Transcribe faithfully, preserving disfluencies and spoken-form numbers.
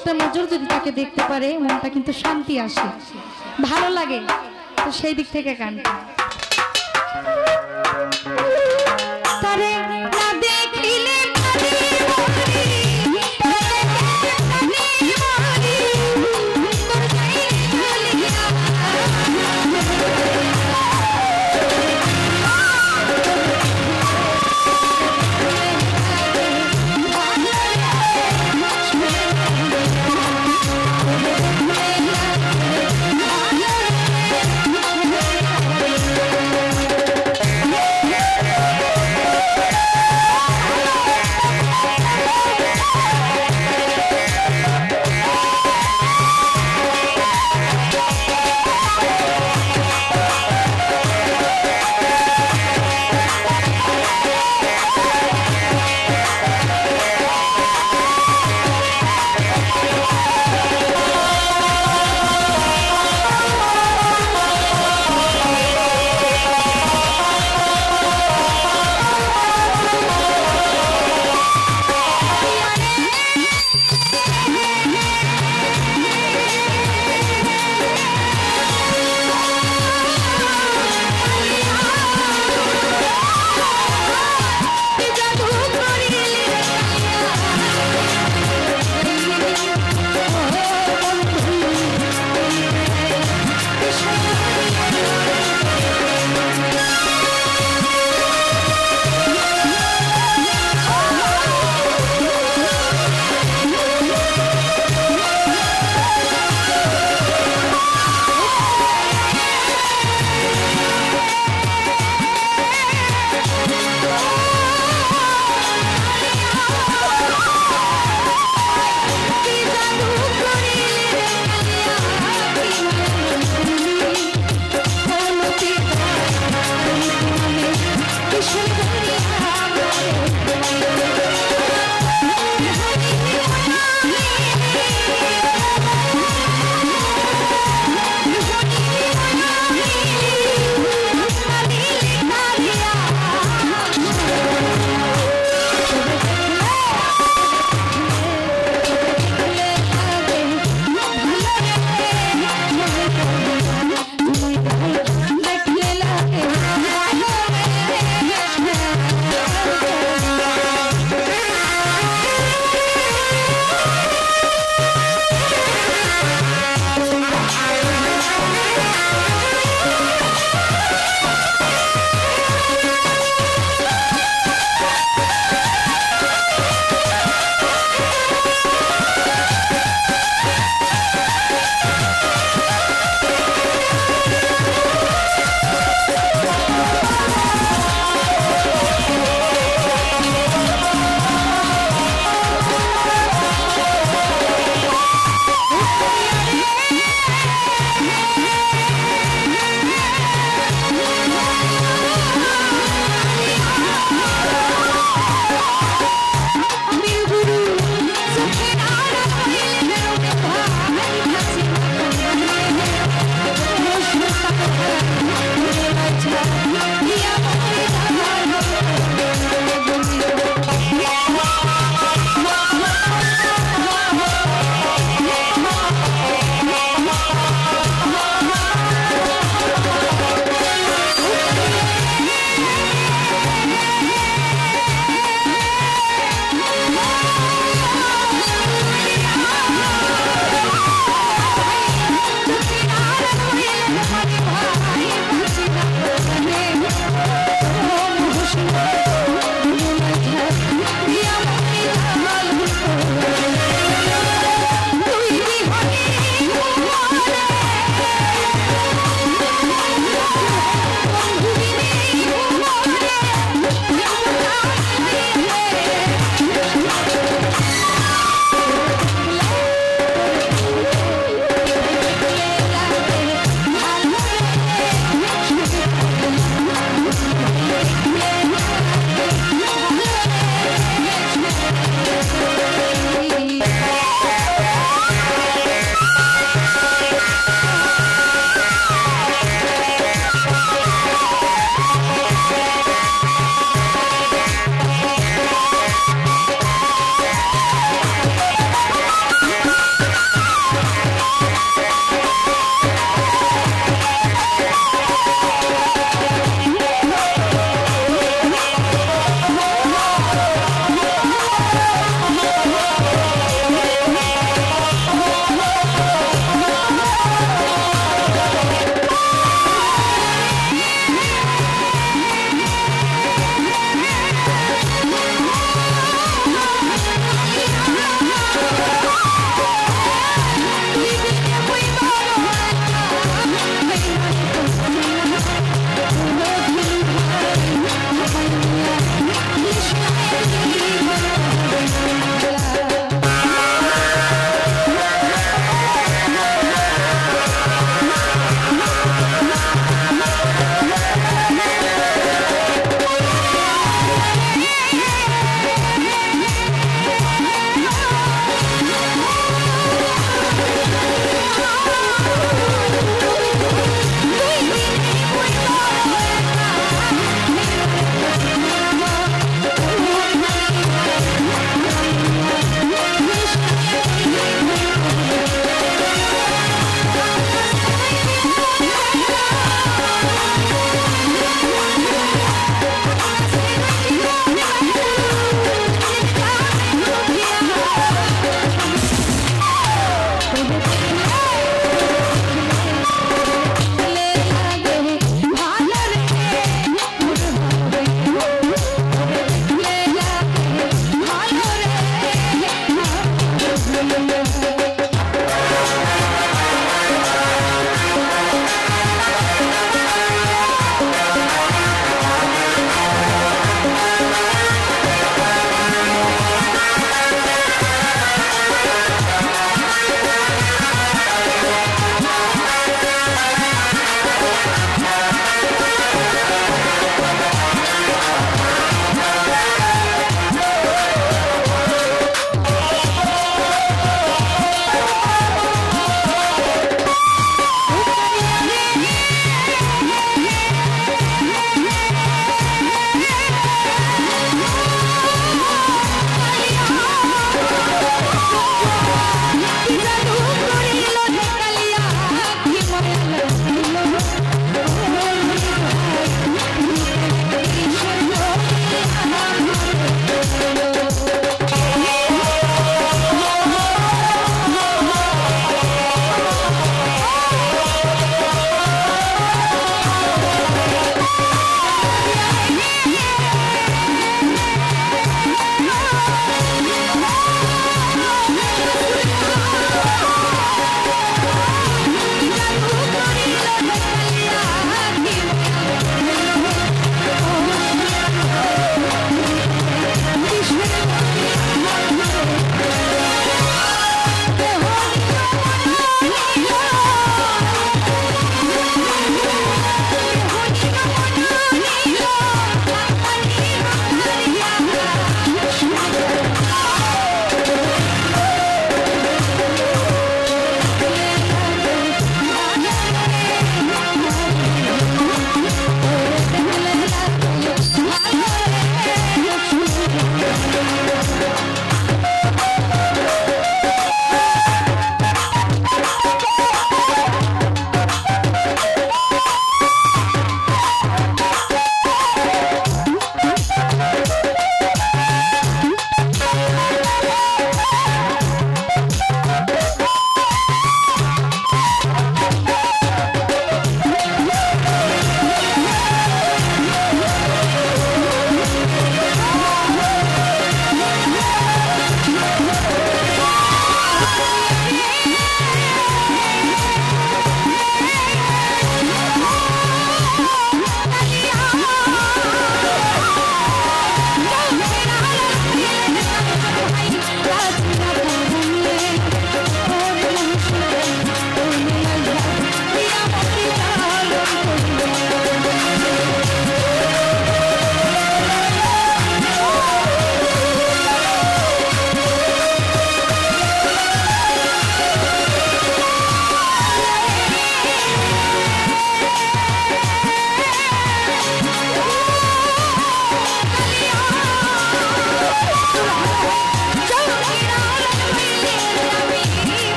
একটা নজর যদি তাকে দেখতে পারে মনটা কিন্তু শান্তি আসে, ভালো লাগে। তো সেই দিক থেকে গানটা